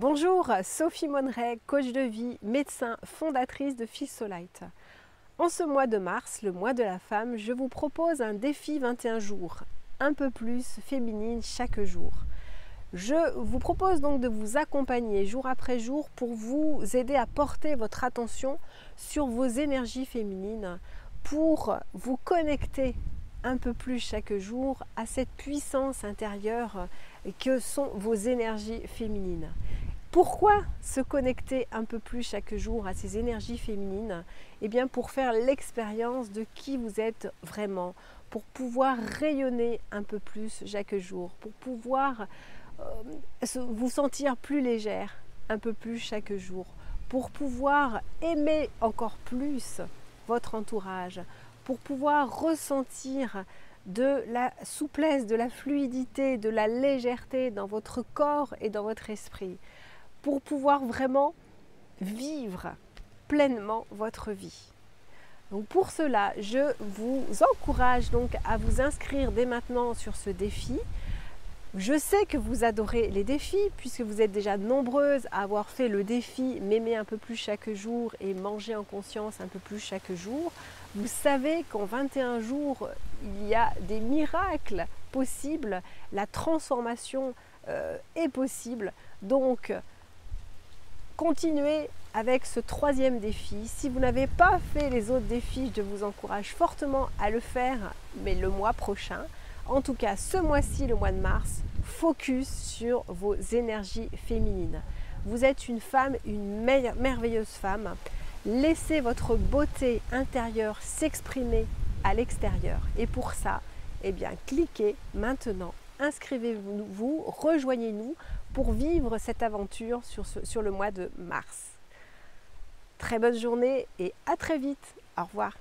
Bonjour, Sophie Monneret, coach de vie, médecin, fondatrice de Feel SO'light. En ce mois de mars, le mois de la femme, je vous propose un défi 21 jours, un peu plus féminine chaque jour. Je vous propose donc de vous accompagner jour après jour pour vous aider à porter votre attention sur vos énergies féminines, pour vous connecter un peu plus chaque jour à cette puissance intérieure que sont vos énergies féminines. Pourquoi se connecter un peu plus chaque jour à ces énergies féminines? Eh bien pour faire l'expérience de qui vous êtes vraiment, pour pouvoir rayonner un peu plus chaque jour, pour pouvoir vous sentir plus légère un peu plus chaque jour, pour pouvoir aimer encore plus votre entourage, pour pouvoir ressentir de la souplesse, de la fluidité, de la légèreté dans votre corps et dans votre esprit, pour pouvoir vraiment vivre pleinement votre vie. Donc pour cela, je vous encourage donc à vous inscrire dès maintenant sur ce défi. Je sais que vous adorez les défis puisque vous êtes déjà nombreuses à avoir fait le défi m'aimer un peu plus chaque jour et manger en conscience un peu plus chaque jour. Vous savez qu'en 21 jours, il y a des miracles possibles, la transformation est possible. Donc continuez avec ce troisième défi. Si vous n'avez pas fait les autres défis, je vous encourage fortement à le faire, mais le mois prochain. En tout cas, ce mois-ci, le mois de mars, focus sur vos énergies féminines. Vous êtes une femme, une merveilleuse femme. Laissez votre beauté intérieure s'exprimer à l'extérieur. Et pour ça, eh bien, cliquez maintenant, inscrivez-vous, rejoignez-nous pour vivre cette aventure sur le mois de mars. Très bonne journée et à très vite. Au revoir.